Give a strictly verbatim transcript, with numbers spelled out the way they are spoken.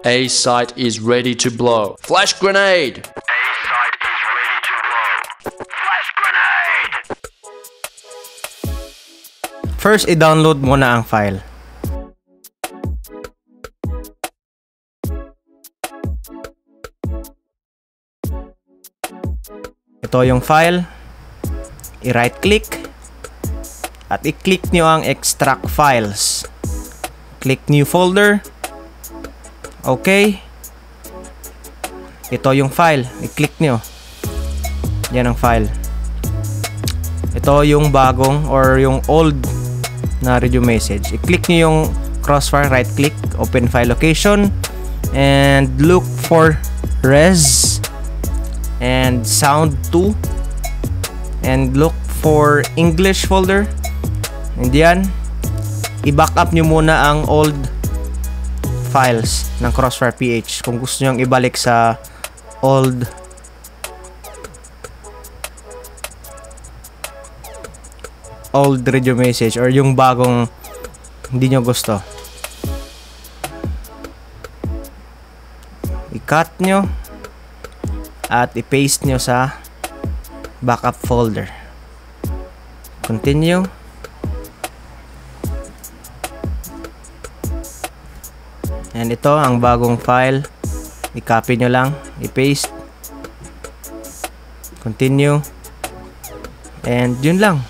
A site is ready to blow. Flash grenade! A site is ready to blow. Flash grenade! First, i-download muna ang file. Ito yung file. I-right click at i-click nyo ang extract files. Click new folder. Okay. Ito yung file. I-click nyo. Yan ang file. Ito yung bagong or yung old na resume message. I-click nyo yung crossfire. Right click. Open file location. And look for res. And sound two. And look for English folder. And yan. I-backup nyo muna ang old files ng Crossfire P H kung gusto nyo ibalik sa old old radio message or yung bagong hindi nyo gusto. I-cut nyo at i-paste nyo sa backup folder. Continue. And ito ang bagong file. I-copy nyo lang. I-paste. Continue. And yun lang.